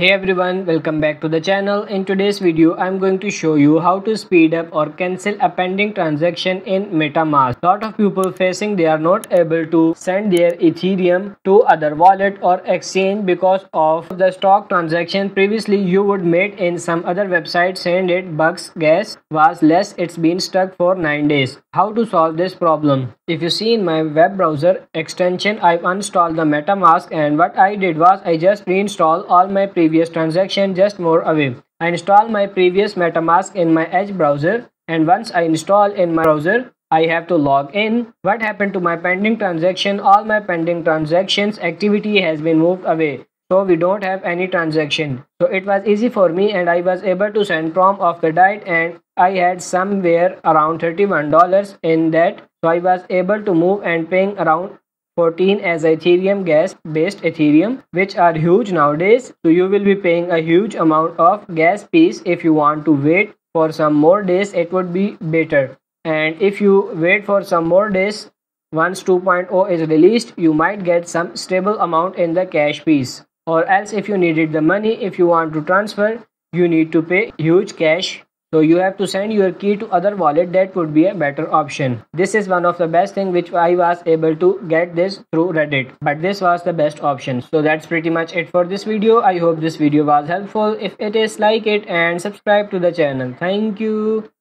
Hey everyone, welcome back to the channel. In today's video, I'm going to show you how to speed up or cancel a pending transaction in MetaMask. Lot of people facing they are not able to send their Ethereum to other wallet or exchange because of the stock transaction previously you would made in some other website, send it bucks, gas was less, it's been stuck for 9 days. How to solve this problem? If you see in my web browser extension, I've installed the MetaMask and what I did was I just reinstall all my previous transaction just more away. I install my previous MetaMask in my Edge browser, and once I install in my browser, I have to log in. What happened to my pending transaction? All my pending transactions activity has been moved away. So we don't have any transaction. So it was easy for me and I was able to send prompt of Kodite and I had somewhere around $31 in that. So I was able to move and paying around 14 as Ethereum gas based Ethereum, which are huge nowadays, so you will be paying a huge amount of gas fees. If you want to wait for some more days, it would be better, and if you wait for some more days, once 2.0 is released, you might get some stable amount in the cash fees, or else if you needed the money, if you want to transfer, you need to pay huge cash. So you have to send your key to other wallet. That would be a better option. This is one of the best thing which I was able to get this through Reddit. But this was the best option. So that's pretty much it for this video. I hope this video was helpful. If it is, like it and subscribe to the channel. Thank you.